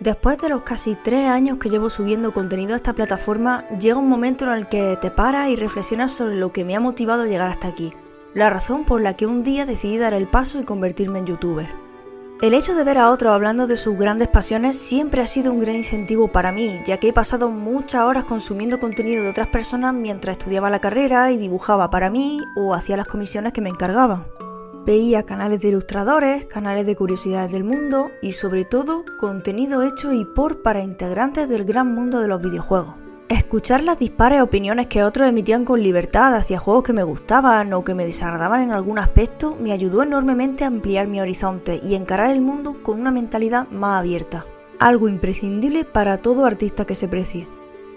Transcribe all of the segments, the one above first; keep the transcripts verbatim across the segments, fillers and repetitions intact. Después de los casi tres años que llevo subiendo contenido a esta plataforma, llega un momento en el que te paras y reflexionas sobre lo que me ha motivado a llegar hasta aquí, la razón por la que un día decidí dar el paso y convertirme en youtuber. El hecho de ver a otros hablando de sus grandes pasiones siempre ha sido un gran incentivo para mí, ya que he pasado muchas horas consumiendo contenido de otras personas mientras estudiaba la carrera y dibujaba para mí o hacía las comisiones que me encargaban. Veía canales de ilustradores, canales de curiosidades del mundo y sobre todo contenido hecho y por para integrantes del gran mundo de los videojuegos. Escuchar las dispares opiniones que otros emitían con libertad hacia juegos que me gustaban o que me desagradaban en algún aspecto me ayudó enormemente a ampliar mi horizonte y encarar el mundo con una mentalidad más abierta, algo imprescindible para todo artista que se precie.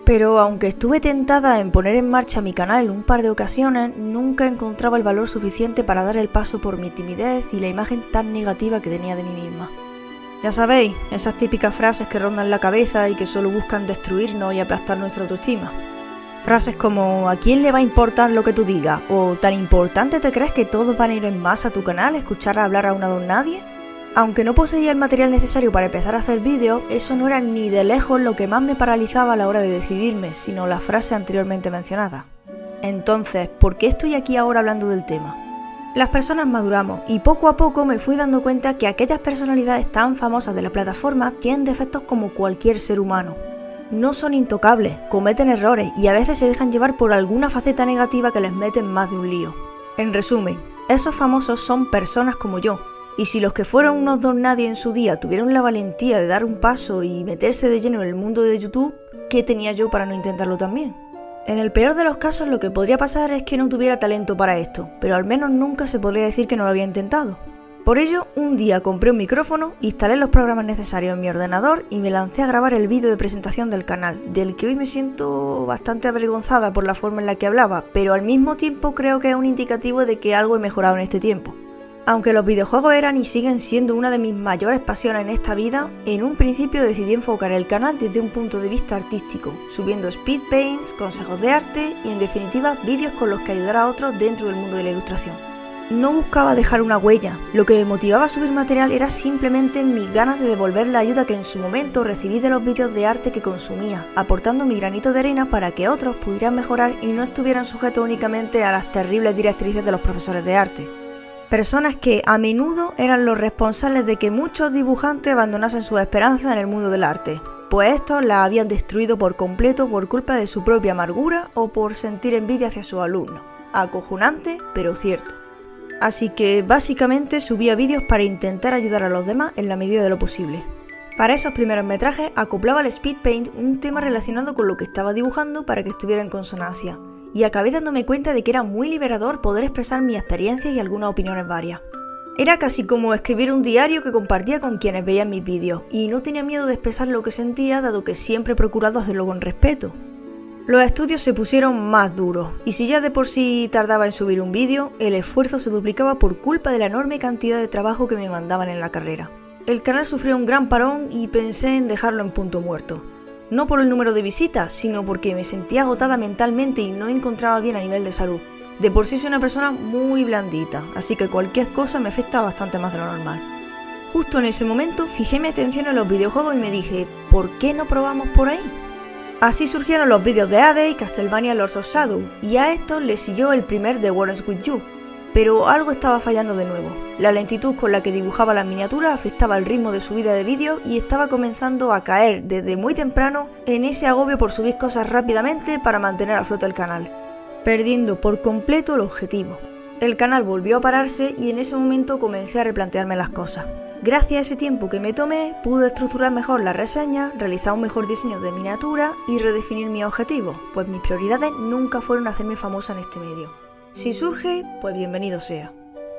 Pero aunque estuve tentada en poner en marcha mi canal en un par de ocasiones, nunca encontraba el valor suficiente para dar el paso por mi timidez y la imagen tan negativa que tenía de mí misma. Ya sabéis, esas típicas frases que rondan la cabeza y que solo buscan destruirnos y aplastar nuestra autoestima. Frases como, ¿a quién le va a importar lo que tú digas? O, ¿tan importante te crees que todos van a ir en masa a tu canal a escuchar a hablar a una don nadie? Aunque no poseía el material necesario para empezar a hacer vídeos, eso no era ni de lejos lo que más me paralizaba a la hora de decidirme, sino la frase anteriormente mencionada. Entonces, ¿por qué estoy aquí ahora hablando del tema? Las personas maduramos y poco a poco me fui dando cuenta que aquellas personalidades tan famosas de la plataforma tienen defectos como cualquier ser humano. No son intocables, cometen errores y a veces se dejan llevar por alguna faceta negativa que les meten más de un lío. En resumen, esos famosos son personas como yo. Y si los que fueron unos don nadie en su día tuvieron la valentía de dar un paso y meterse de lleno en el mundo de YouTube, ¿qué tenía yo para no intentarlo también? En el peor de los casos lo que podría pasar es que no tuviera talento para esto, pero al menos nunca se podría decir que no lo había intentado. Por ello, un día compré un micrófono, instalé los programas necesarios en mi ordenador y me lancé a grabar el vídeo de presentación del canal, del que hoy me siento bastante avergonzada por la forma en la que hablaba, pero al mismo tiempo creo que es un indicativo de que algo he mejorado en este tiempo. Aunque los videojuegos eran y siguen siendo una de mis mayores pasiones en esta vida, en un principio decidí enfocar el canal desde un punto de vista artístico, subiendo speedpaints, consejos de arte y en definitiva vídeos con los que ayudar a otros dentro del mundo de la ilustración. No buscaba dejar una huella, lo que me motivaba a subir material era simplemente mis ganas de devolver la ayuda que en su momento recibí de los vídeos de arte que consumía, aportando mi granito de arena para que otros pudieran mejorar y no estuvieran sujetos únicamente a las terribles directrices de los profesores de arte. Personas que a menudo eran los responsables de que muchos dibujantes abandonasen sus esperanzas en el mundo del arte, pues estos las habían destruido por completo por culpa de su propia amargura o por sentir envidia hacia sus alumnos. Acojonante, pero cierto. Así que básicamente subía vídeos para intentar ayudar a los demás en la medida de lo posible. Para esos primeros metrajes acoplaba al speedpaint un tema relacionado con lo que estaba dibujando para que estuviera en consonancia. Y acabé dándome cuenta de que era muy liberador poder expresar mis experiencias y algunas opiniones varias. Era casi como escribir un diario que compartía con quienes veían mis vídeos, y no tenía miedo de expresar lo que sentía, dado que siempre he procurado hacerlo con respeto. Los estudios se pusieron más duros, y si ya de por sí tardaba en subir un vídeo, el esfuerzo se duplicaba por culpa de la enorme cantidad de trabajo que me mandaban en la carrera. El canal sufrió un gran parón y pensé en dejarlo en punto muerto. No por el número de visitas, sino porque me sentía agotada mentalmente y no me encontraba bien a nivel de salud. De por sí soy una persona muy blandita, así que cualquier cosa me afecta bastante más de lo normal. Justo en ese momento fijé mi atención en los videojuegos y me dije, ¿por qué no probamos por ahí? Así surgieron los vídeos de Hades y Castlevania Lords of Shadow, y a estos le siguió el primer The War Ends With You. Pero algo estaba fallando de nuevo. La lentitud con la que dibujaba las miniaturas afectaba el ritmo de subida de vídeos y estaba comenzando a caer desde muy temprano en ese agobio por subir cosas rápidamente para mantener a flote el canal, perdiendo por completo el objetivo. El canal volvió a pararse y en ese momento comencé a replantearme las cosas. Gracias a ese tiempo que me tomé, pude estructurar mejor las reseñas, realizar un mejor diseño de miniatura y redefinir mis objetivos, pues mis prioridades nunca fueron hacerme famosa en este medio. Si surge, pues bienvenido sea.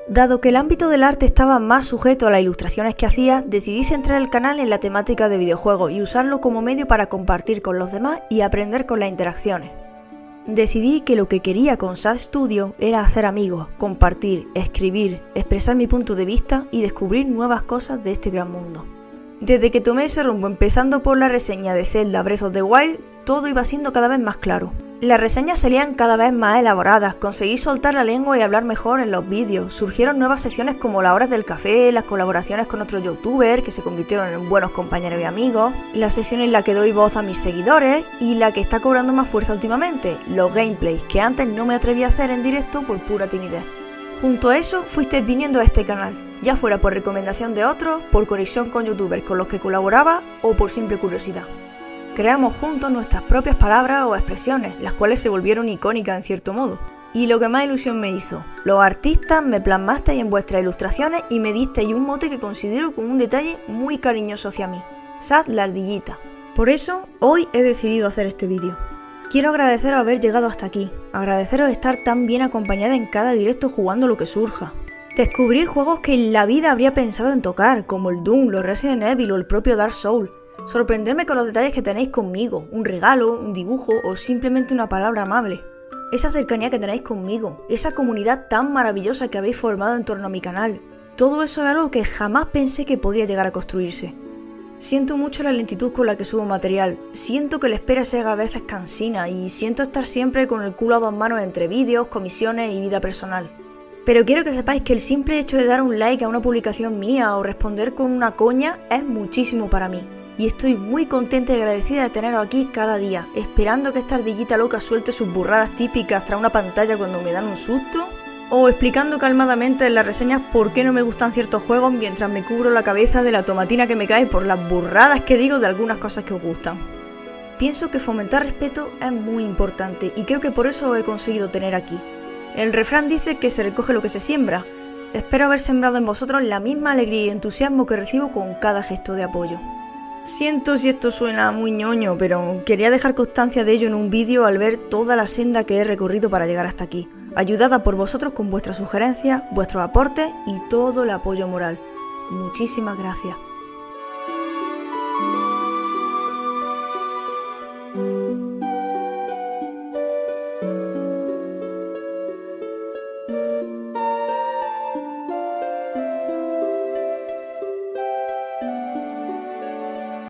Dado que el ámbito del arte estaba más sujeto a las ilustraciones que hacía, decidí centrar el canal en la temática de videojuegos y usarlo como medio para compartir con los demás y aprender con las interacciones. Decidí que lo que quería con Shad's Studio era hacer amigos, compartir, escribir, expresar mi punto de vista y descubrir nuevas cosas de este gran mundo. Desde que tomé ese rumbo, empezando por la reseña de Zelda Breath of the Wild, todo iba siendo cada vez más claro. Las reseñas salían cada vez más elaboradas, conseguí soltar la lengua y hablar mejor en los vídeos, surgieron nuevas secciones como las horas del café, las colaboraciones con otros youtubers que se convirtieron en buenos compañeros y amigos, la sección en la que doy voz a mis seguidores y la que está cobrando más fuerza últimamente, los gameplays, que antes no me atreví a hacer en directo por pura timidez. Junto a eso, fuisteis viniendo a este canal, ya fuera por recomendación de otros, por conexión con youtubers con los que colaboraba o por simple curiosidad. Creamos juntos nuestras propias palabras o expresiones, las cuales se volvieron icónicas en cierto modo. Y lo que más ilusión me hizo, los artistas me plasmasteis en vuestras ilustraciones y me disteis un mote que considero como un detalle muy cariñoso hacia mí, Shad la ardillita. Por eso, hoy he decidido hacer este vídeo. Quiero agradeceros haber llegado hasta aquí, agradeceros estar tan bien acompañada en cada directo jugando lo que surja. Descubrir juegos que en la vida habría pensado en tocar, como el Doom, los Resident Evil o el propio Dark Souls. Sorprenderme con los detalles que tenéis conmigo, un regalo, un dibujo o simplemente una palabra amable. Esa cercanía que tenéis conmigo, esa comunidad tan maravillosa que habéis formado en torno a mi canal, todo eso es algo que jamás pensé que podría llegar a construirse. Siento mucho la lentitud con la que subo material, siento que la espera se haga a veces cansina y siento estar siempre con el culo a dos manos entre vídeos, comisiones y vida personal. Pero quiero que sepáis que el simple hecho de dar un like a una publicación mía o responder con una coña es muchísimo para mí. Y estoy muy contenta y agradecida de teneros aquí cada día, esperando que esta ardillita loca suelte sus burradas típicas tras una pantalla cuando me dan un susto, o explicando calmadamente en las reseñas por qué no me gustan ciertos juegos mientras me cubro la cabeza de la tomatina que me cae por las burradas que digo de algunas cosas que os gustan. Pienso que fomentar respeto es muy importante y creo que por eso os he conseguido tener aquí. El refrán dice que se recoge lo que se siembra. Espero haber sembrado en vosotros la misma alegría y entusiasmo que recibo con cada gesto de apoyo. Siento si esto suena muy ñoño, pero quería dejar constancia de ello en un vídeo al ver toda la senda que he recorrido para llegar hasta aquí, ayudada por vosotros con vuestras sugerencias, vuestros aportes y todo el apoyo moral. Muchísimas gracias.